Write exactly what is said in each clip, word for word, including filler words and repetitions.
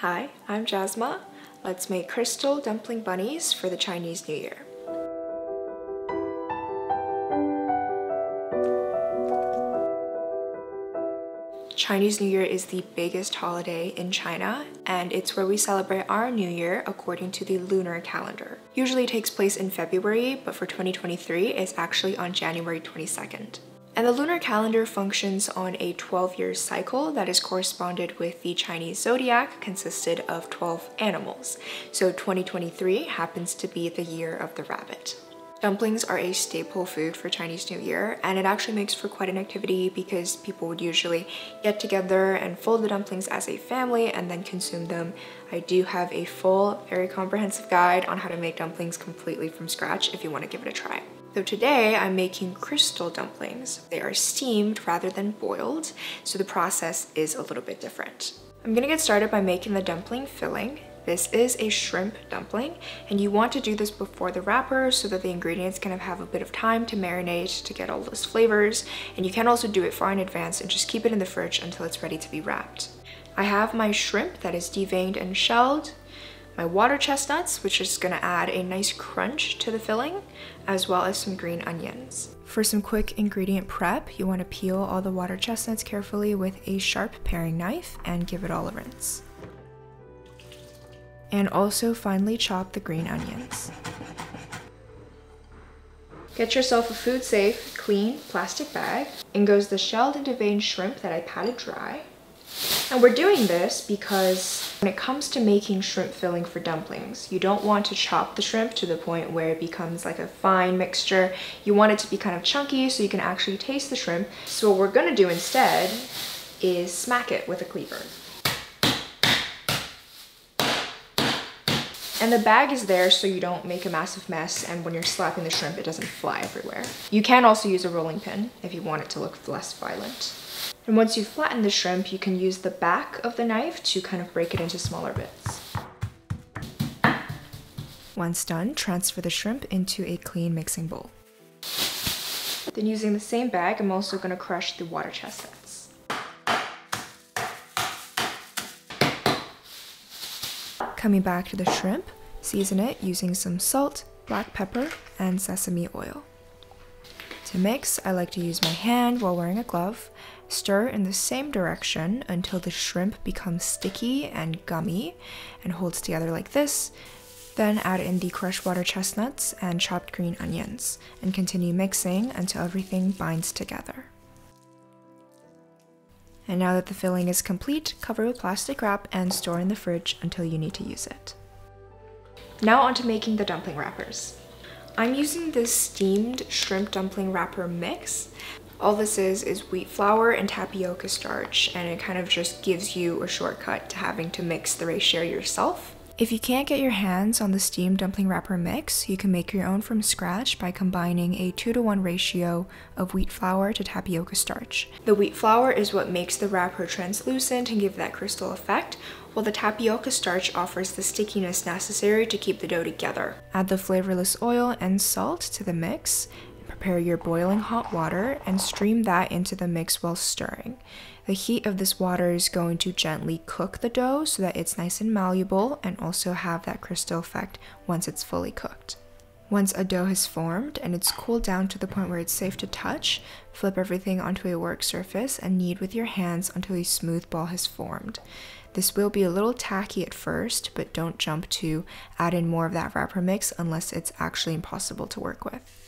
Hi, I'm Jasma. Let's make crystal dumpling bunnies for the Chinese New Year. Chinese New Year is the biggest holiday in China, and it's where we celebrate our New Year according to the lunar calendar. Usually it takes place in February, but for twenty twenty-three, it's actually on January twenty-second. And the lunar calendar functions on a twelve-year cycle that is corresponded with the Chinese zodiac, consisted of twelve animals. So twenty twenty-three happens to be the year of the rabbit. Dumplings are a staple food for Chinese New Year, and it actually makes for quite an activity because people would usually get together and fold the dumplings as a family and then consume them. I do have a full, very comprehensive guide on how to make dumplings completely from scratch if you want to give it a try. So today I'm making crystal dumplings. They are steamed rather than boiled, so the process is a little bit different. I'm gonna get started by making the dumpling filling. This is a shrimp dumpling, and you want to do this before the wrapper so that the ingredients can have a bit of time to marinate to get all those flavors. And you can also do it far in advance and just keep it in the fridge until it's ready to be wrapped. I have my shrimp that is deveined and shelled, my water chestnuts, which is gonna add a nice crunch to the filling, as well as some green onions. For some quick ingredient prep, you wanna peel all the water chestnuts carefully with a sharp paring knife and give it all a rinse. And also finely chop the green onions. Get yourself a food-safe, clean plastic bag. In goes the shelled and deveined shrimp that I patted dry. And we're doing this because when it comes to making shrimp filling for dumplings, you don't want to chop the shrimp to the point where it becomes like a fine mixture. You want it to be kind of chunky so you can actually taste the shrimp. So what we're gonna do instead is smack it with a cleaver. And the bag is there so you don't make a massive mess, and when you're slapping the shrimp, it doesn't fly everywhere. You can also use a rolling pin if you want it to look less violent. And once you've flattened the shrimp, you can use the back of the knife to kind of break it into smaller bits. Once done, transfer the shrimp into a clean mixing bowl. Then using the same bag, I'm also going to crush the water chestnuts. Coming back to the shrimp, season it using some salt, black pepper, and sesame oil. To mix, I like to use my hand while wearing a glove. Stir in the same direction until the shrimp becomes sticky and gummy and holds together like this. Then add in the crushed water chestnuts and chopped green onions and continue mixing until everything binds together. And now that the filling is complete, cover with plastic wrap and store in the fridge until you need to use it. Now on to making the dumpling wrappers. I'm using this steamed shrimp dumpling wrapper mix. All this is is wheat flour and tapioca starch, and it kind of just gives you a shortcut to having to mix the ratio yourself. If you can't get your hands on the steamed dumpling wrapper mix, you can make your own from scratch by combining a two to one ratio of wheat flour to tapioca starch. The wheat flour is what makes the wrapper translucent and give that crystal effect, while the tapioca starch offers the stickiness necessary to keep the dough together. Add the flavorless oil and salt to the mix. Prepare your boiling hot water and stream that into the mix while stirring. The heat of this water is going to gently cook the dough so that it's nice and malleable and also have that crystal effect once it's fully cooked. Once a dough has formed and it's cooled down to the point where it's safe to touch, flip everything onto a work surface and knead with your hands until a smooth ball has formed. This will be a little tacky at first, but don't jump to add in more of that wrapper mix unless it's actually impossible to work with.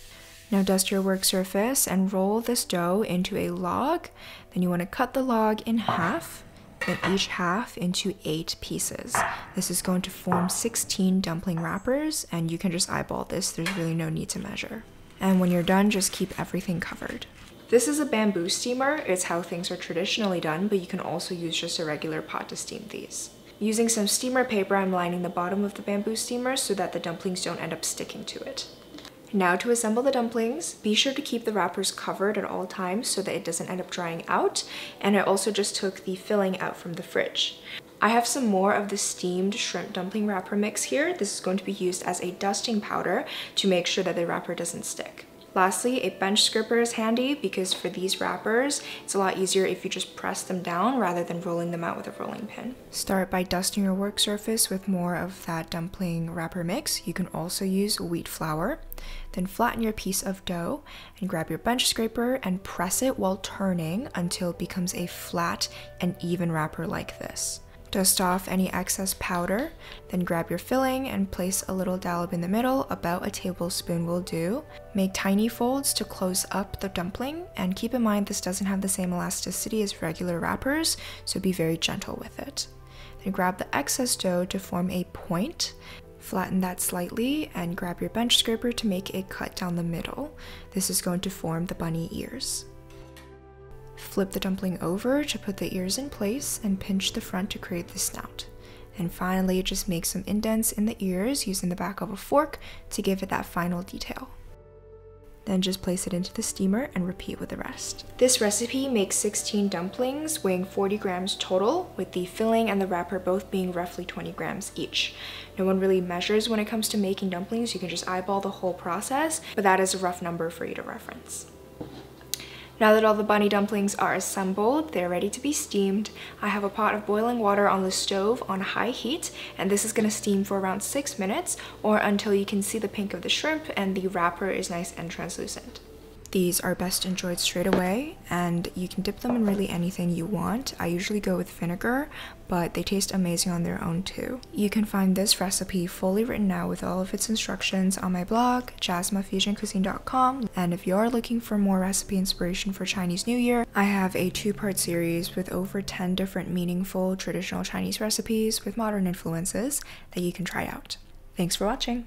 Now dust your work surface and roll this dough into a log. Then you want to cut the log in half, then each half into eight pieces. This is going to form sixteen dumpling wrappers, and you can just eyeball this. There's really no need to measure. And when you're done, just keep everything covered. This is a bamboo steamer. It's how things are traditionally done, but you can also use just a regular pot to steam these. Using some steamer paper, I'm lining the bottom of the bamboo steamer so that the dumplings don't end up sticking to it. Now to assemble the dumplings, be sure to keep the wrappers covered at all times so that it doesn't end up drying out, and I also just took the filling out from the fridge. I have some more of the steamed shrimp dumpling wrapper mix here. This is going to be used as a dusting powder to make sure that the wrapper doesn't stick. Lastly, a bench scraper is handy because for these wrappers, it's a lot easier if you just press them down rather than rolling them out with a rolling pin. Start by dusting your work surface with more of that dumpling wrapper mix. You can also use wheat flour. Then flatten your piece of dough and grab your bench scraper and press it while turning until it becomes a flat and even wrapper like this. Dust off any excess powder, then grab your filling and place a little dollop in the middle, about a tablespoon will do. Make tiny folds to close up the dumpling, and keep in mind this doesn't have the same elasticity as regular wrappers, so be very gentle with it. Then grab the excess dough to form a point. Flatten that slightly and grab your bench scraper to make a cut down the middle. This is going to form the bunny ears. Flip the dumpling over to put the ears in place and pinch the front to create the snout. And finally, just make some indents in the ears using the back of a fork to give it that final detail. Then just place it into the steamer and repeat with the rest. This recipe makes sixteen dumplings weighing forty grams total, with the filling and the wrapper both being roughly twenty grams each. No one really measures when it comes to making dumplings, you can just eyeball the whole process, but that is a rough number for you to reference. Now that all the bunny dumplings are assembled, they're ready to be steamed. I have a pot of boiling water on the stove on high heat, and this is going to steam for around six minutes or until you can see the pink of the shrimp and the wrapper is nice and translucent. These are best enjoyed straight away, and you can dip them in really anything you want. I usually go with vinegar, but they taste amazing on their own too. You can find this recipe fully written out with all of its instructions on my blog, jasma fusion cuisine dot com. And if you are looking for more recipe inspiration for Chinese New Year, I have a two-part series with over ten different meaningful traditional Chinese recipes with modern influences that you can try out. Thanks for watching!